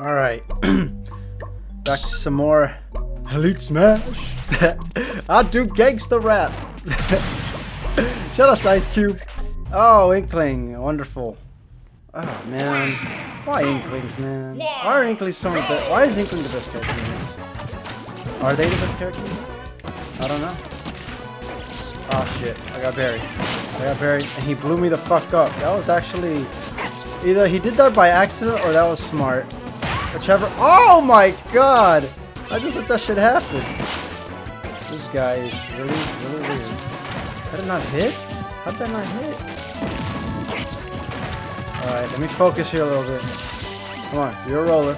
Alright. Back to some more Elite Smash. I do gangster rap. Shut up, Ice Cube. Oh, Inkling. Wonderful. Oh, man. Why Inklings, man? Why are Inklings so much better? Why is Inkling the best character in this? Are they the best character? I don't know. Oh, shit. I got buried. And he blew me the fuck up. That was actually... either he did that by accident or that was smart. Whichever... Oh, my God! I just let that shit happen. This guy is really, really weird. That did not hit? How'd that not hit? Alright, let me focus here a little bit. Come on, you're a roller.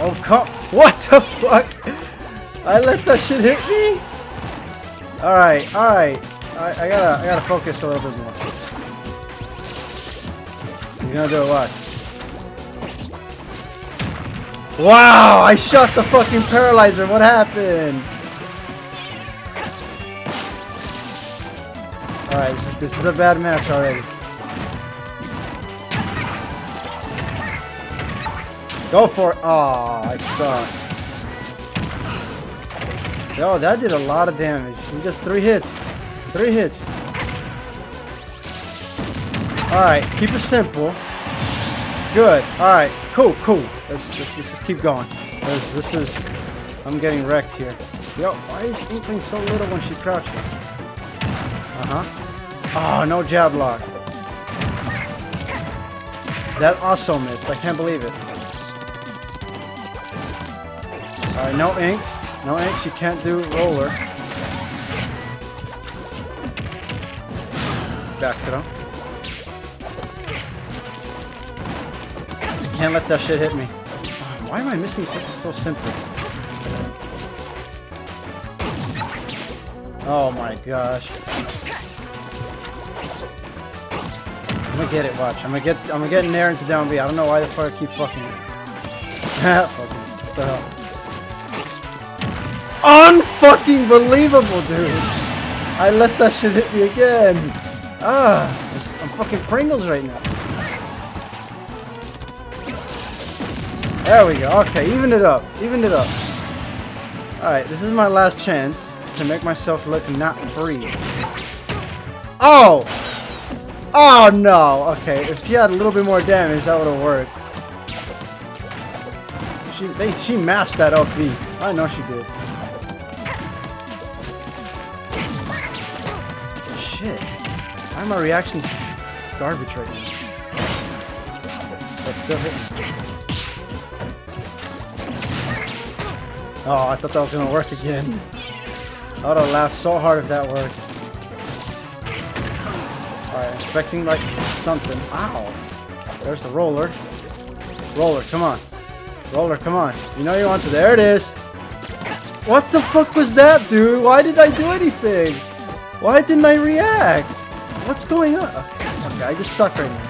Oh, come... What the fuck? I let that shit hit me? Alright, I gotta focus a little bit more. You're gonna do it, watch. Wow! I shot the fucking paralyzer! What happened? Alright, this is a bad match already. Go for it! Aww, I suck. Yo, that did a lot of damage. In just 3 hits. 3 hits. Alright, keep it simple. Good. Alright. Cool, cool. Let's just keep going. This is... I'm getting wrecked here. Yo, why is Inkling so little when she crouches? Uh-huh. Oh, no jab block. That also missed. I can't believe it. Alright, no ink. No ink. She can't do roller. Back throw. Can't let that shit hit me. Why am I missing something so simple? Oh my gosh. I'm gonna get it, watch. I'm gonna get an air into down B. I don't know why the fuck I keep fucking it. What the hell? Unfucking believable, dude! I let that shit hit me again! Ah, I'm fucking Pringles right now. There we go. Okay, evened it up. Evened it up. Alright, this is my last chance to make myself look not free. Oh! Oh, no! Okay, if she had a little bit more damage, that would have worked. She masked that OP. I know she did. Shit. Why are my reactions garbage right now? That's still hitting. Oh, I thought that was gonna work again. I would've laughed so hard if that worked. Alright, expecting like something. Ow! There's the roller. Roller, come on. Roller, come on. You know you want to. There it is! What the fuck was that, dude? Why did I do anything? Why didn't I react? What's going on? Okay, I just suck right now.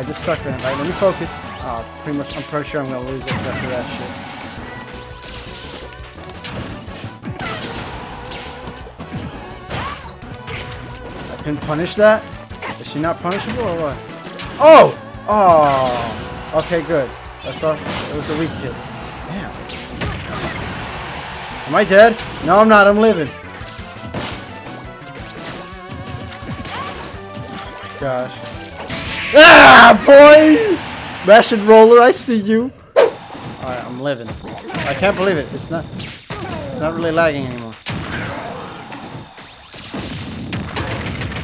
Alright, let me focus. Oh, pretty much, I'm pretty sure I'm gonna lose except for that shit. Can punish that? Is she not punishable or what? Oh! Oh! Okay, good. That's all. It was a weak hit. Damn. Am I dead? No, I'm not. I'm living. Oh my gosh. Ah, boy! Mash and roller, I see you. Alright, I'm living. I can't believe it. It's not really lagging anymore.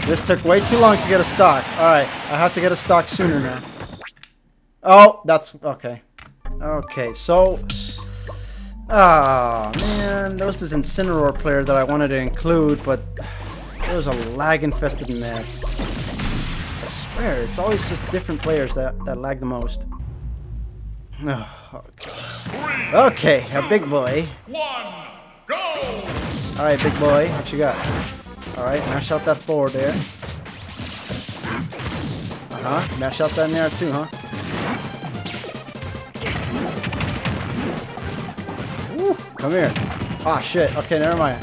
This took way too long to get a stock. Alright, I have to get a stock sooner now. Oh, that's... okay. Okay, so... ah, man. There was this Incineroar player that I wanted to include, but... it was a lag-infested mess. I swear, it's always just different players that lag the most. Oh, okay. Okay, a big boy. Alright, big boy. What you got? Alright, mash out that forward there. Uh-huh. Mash out that in there too, huh? Woo, come here. Ah, shit. Okay, never mind.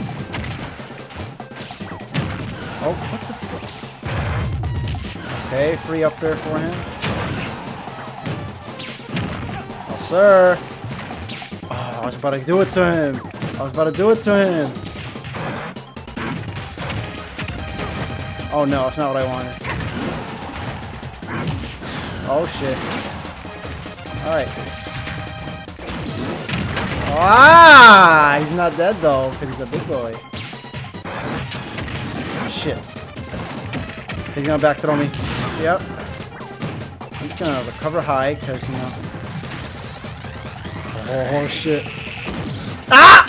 Oh, what the Okay, free up there for him. Oh, sir. Oh, I was about to do it to him. Oh no, it's not what I wanted. Oh shit. Alright. Ah! He's not dead though, because he's a big boy. Shit. He's gonna back throw me. Yep. He's gonna recover high, because, you know. Oh shit. Ah!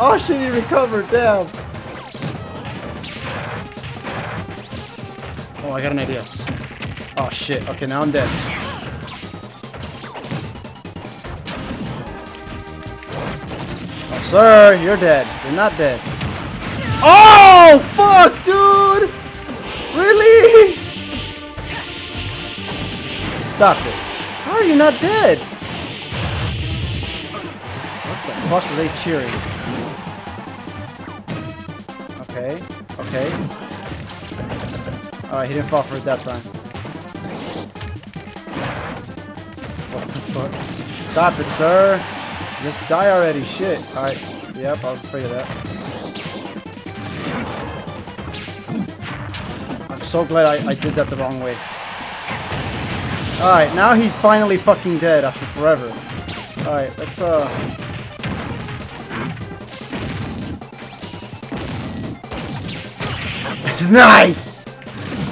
Oh shit, he recovered, damn. Oh, I got an idea. Oh shit, okay, now I'm dead. Oh, sir, you're dead. You're not dead. Oh, fuck, dude! Really? Stop it. How are you not dead? What the fuck are they cheering? Okay, okay. Alright, he didn't fall for it that time. What the fuck? Stop it, sir! Just die already, shit. Alright, yep, I was afraid of that. So glad I did that the wrong way. Alright, now he's finally fucking dead after forever. Alright, let's Nice!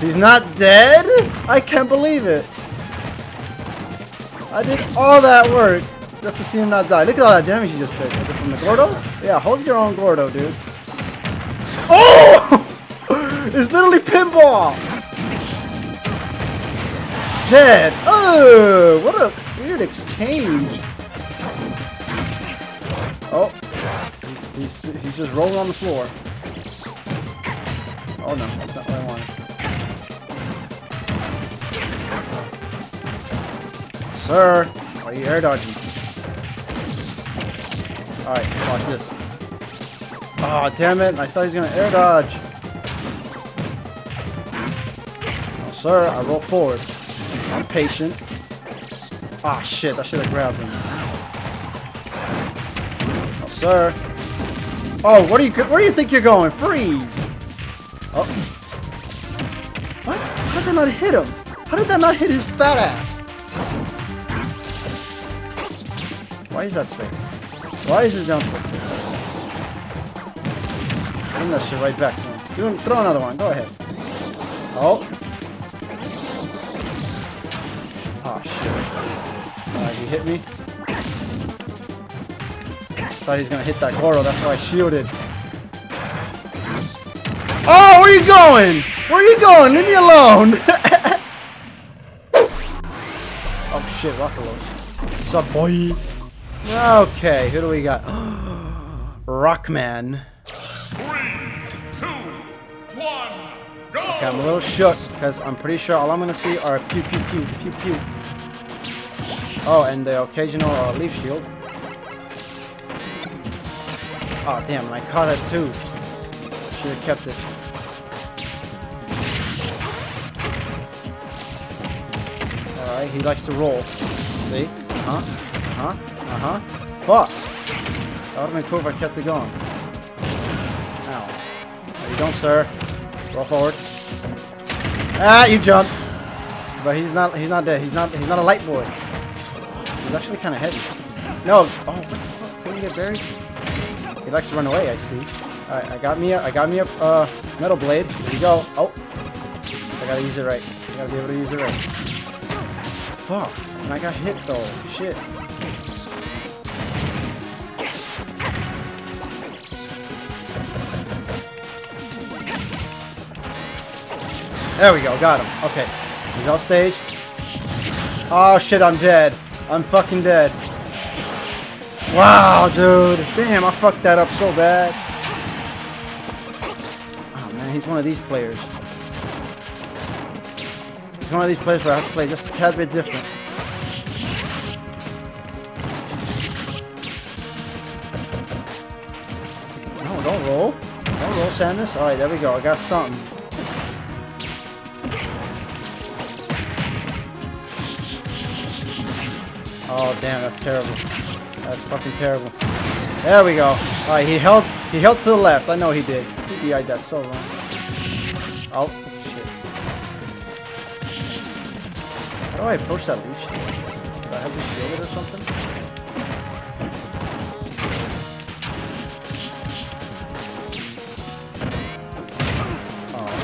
He's not dead? I can't believe it. I did all that work just to see him not die. Look at all that damage he just took. Is it from the Gordo? Yeah, hold your own Gordo, dude. Oh! It's literally pinball! Dead! Oh, what a weird exchange! Oh, he's just rolling on the floor. Oh no, that's not what I wanted. Sir, why are you air dodging? Alright, watch this. Aw, oh, damn it, I thought he was gonna air dodge. Sir, I roll forward. I'm patient. Ah, shit, I should have grabbed him. Oh, sir. Oh, where do you think you're going? Freeze! Oh. What? How did that not hit him? How did that not hit his fat ass? Why is that safe? Why is his downstairs safe? Bring that shit right back to him. Throw another one. Go ahead. Oh. Oh shit. Alright, he hit me. Thought he was gonna hit that Goro, that's why I shielded. Oh, where are you going? Where are you going? Leave me alone! Oh shit, Rathalos. What's up, boy? Okay, who do we got? Rockman. 3, 2, 1. Okay, I'm a little shook, because I'm pretty sure all I'm going to see are pew pew pew pew pew. Oh, and the occasional leaf shield. Oh damn, and I caught it too. Should have kept it. Alright, he likes to roll. See? Uh-huh. Uh-huh. Uh-huh. Fuck! That would have been cool if I kept it going. Ow. There you go, sir. Roll forward. Ah, you jumped. But he's not dead. He's not a light boy. He's actually kinda heavy. No. Oh, what the fuck? Couldn't get buried? He likes to run away, I see. Alright, I got me a metal blade. Here we go. Oh. I gotta use it right. I gotta be able to use it right. Fuck. And I got hit though. Shit. There we go, got him. Okay. He's off stage. Oh shit, I'm dead. I'm fucking dead. Wow, dude. Damn, I fucked that up so bad. Oh man, he's one of these players. He's one of these players where I have to play just a tad bit different. No, don't roll. Don't roll, Samus. Alright, there we go. I got something. Oh damn, that's terrible. That's fucking terrible. There we go. Alright, he held to the left. I know he did. He DI'd that so wrong. Oh shit. How do I approach that beach? Do I have to shield it or something?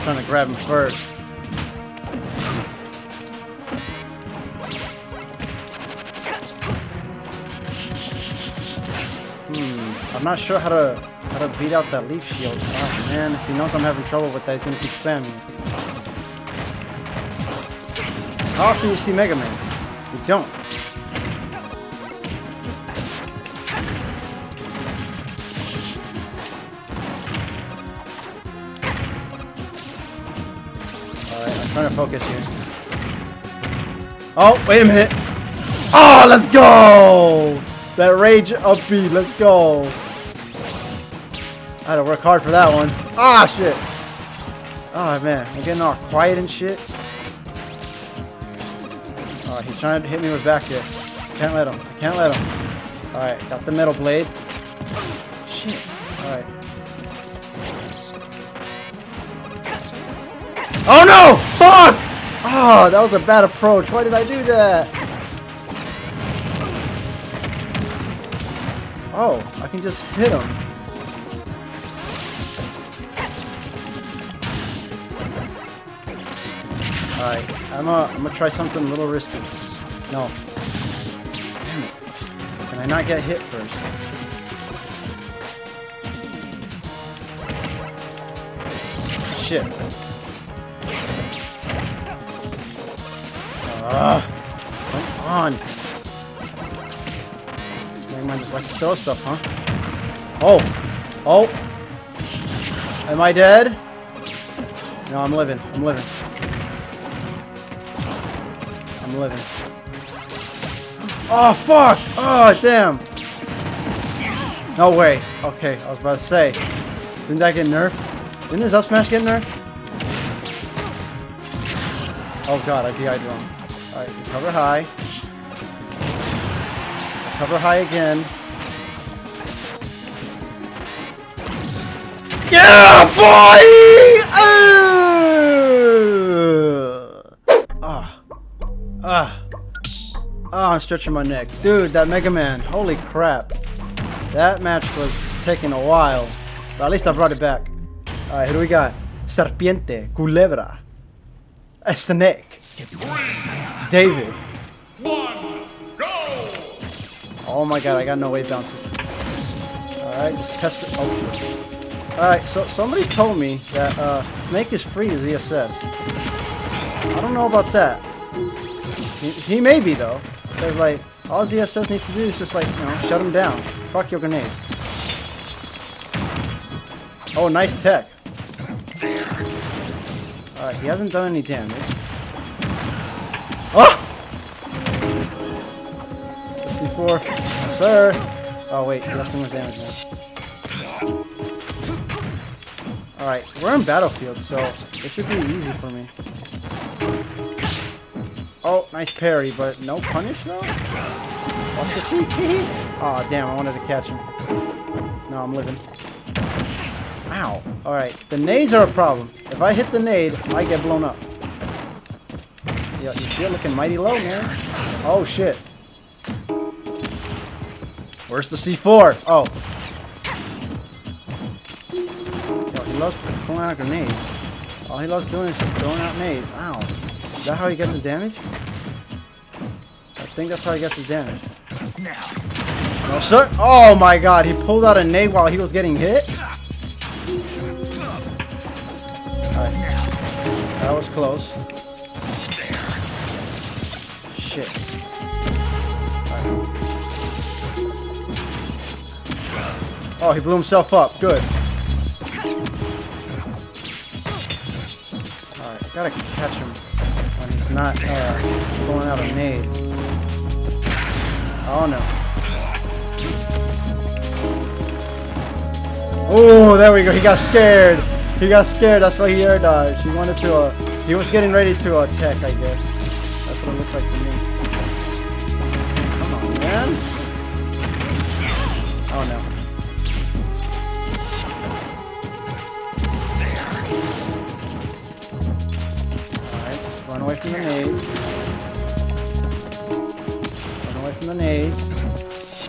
Trying to grab him first. I'm not sure how to beat out that leaf shield. Oh man, if he knows I'm having trouble with that, he's gonna keep spamming. How often do you see Mega Man? You don't. Trying to focus here. Oh, wait a minute. Oh, let's go! That rage upbeat, let's go. I had to work hard for that one. Ah, shit. Oh, man, I'm getting all quiet and shit. Oh, he's trying to hit me with back here. Can't let him, I can't let him. All right, got the metal blade. Shit, all right. Oh no! Fuck! Oh, that was a bad approach. Why did I do that? Oh, I can just hit him. Alright, I'm gonna try something a little risky. No. Damn it. Can I not get hit first? Shit. Come on! This Mega Man just likes to throw stuff, huh? Oh! Oh! Am I dead? No, I'm living. I'm living. I'm living. Oh, fuck! Oh, damn! No way. Okay, I was about to say. Didn't that get nerfed? Didn't this up smash get nerfed? Oh god, I DI'd wrong. Alright, recover high. Recover high again. Yeah, boy! I'm stretching my neck. Dude, that Mega Man. Holy crap. That match was taking a while. But at least I brought it back. Alright, here we got Serpiente, Culebra, Snake. David. 1, go! Oh my god, I got no wave bounces. Alright, just test it. Oh. Alright, so somebody told me that Snake is free to ZSS. I don't know about that. He may be though. Because like, all ZSS needs to do is just like, you know, shut him down. Fuck your grenades. Oh, nice tech. Alright, he hasn't done any damage. Oh! C4. Yes, sir. Oh, wait. That's too much damage now. Alright. We're in Battlefield, so it should be easy for me. Oh, nice parry, but no punish, though? Off the feet. Aw, damn. I wanted to catch him. No, I'm living. Ow. Alright. The nades are a problem. If I hit the nade, I get blown up. Yo, you see it looking mighty low, man. Oh, shit. Where's the C4? Oh. Yo, he loves pulling out grenades. All he loves doing is just throwing out nades. Ow. Is that how he gets his damage? I think that's how he gets his damage. No, sir. Oh, my God. He pulled out a nade while he was getting hit? Alright. That was close. Shit. Right. Oh, he blew himself up. Good. Alright, gotta catch him when he's not pulling out a nade. Oh no. Oh, there we go. He got scared. He got scared. That's why he air dodged. He wanted to, he was getting ready to attack, I guess. That's what it looks like to me. Come on. man! Oh no. Alright, run away from the nades. Run away from the nades.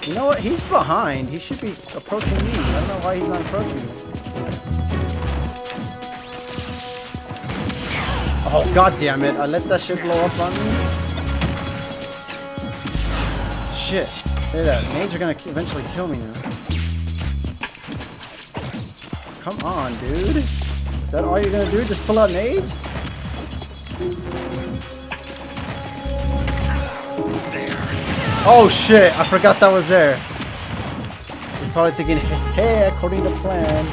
You know what? He's behind. He should be approaching me. I don't know why he's not approaching me. Oh god damn it, I let that shit blow up on me. Shit. Look at that. Nades are gonna eventually kill me now. Come on, dude. Is that all you're gonna do? Just pull out nades? Oh shit. I forgot that was there. You're probably thinking, hey, according to plan.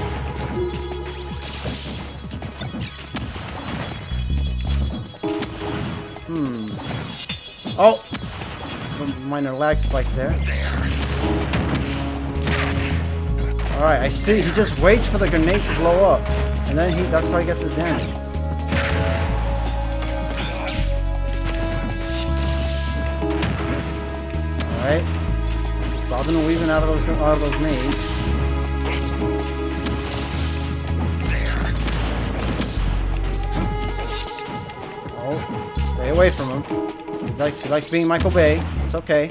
Oh! Minor lag spike there. Alright, I see. He just waits for the grenade to blow up. And then that's how he gets his damage. Alright. Bobbing and weaving out of those nades. Oh, stay away from him. He likes being Michael Bay. It's okay.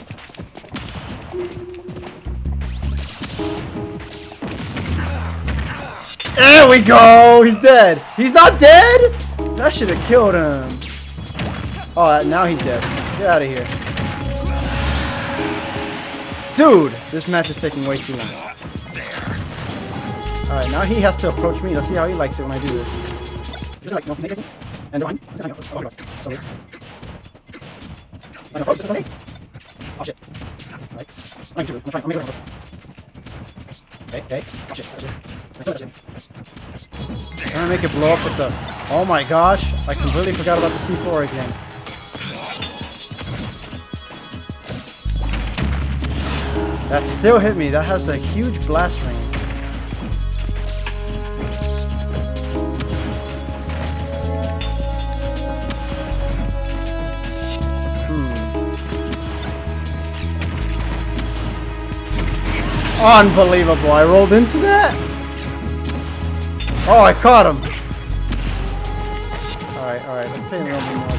There we go! He's dead! He's not dead?! That should have killed him. Oh, now he's dead. Get out of here. Dude! This match is taking way too long. Alright, now he has to approach me. Let's see how he likes it when I do this. Oh shit. Right. Okay. Oh, shit. I'm gonna make it blow up with the... Oh my gosh. I completely forgot about the C4 again. That still hit me. That has a huge blast range. Unbelievable, I rolled into that? Oh, I caught him! Alright, let's pay a little bit more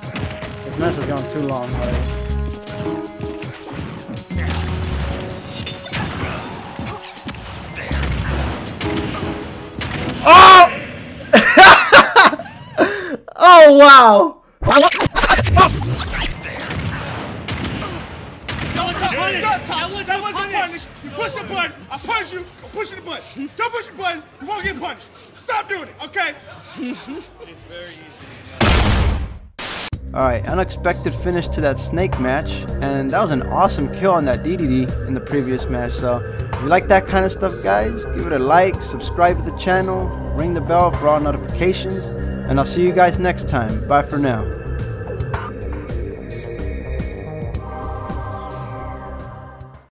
attention. This match has gone too long, buddy. Oh! Oh, wow! Don't push the button, you won't get punched. Stop doing it, okay? It's very easy. Alright, unexpected finish to that Snake match. And that was an awesome kill on that DDD in the previous match. So, if you like that kind of stuff, guys, give it a like, subscribe to the channel, ring the bell for all notifications, and I'll see you guys next time. Bye for now.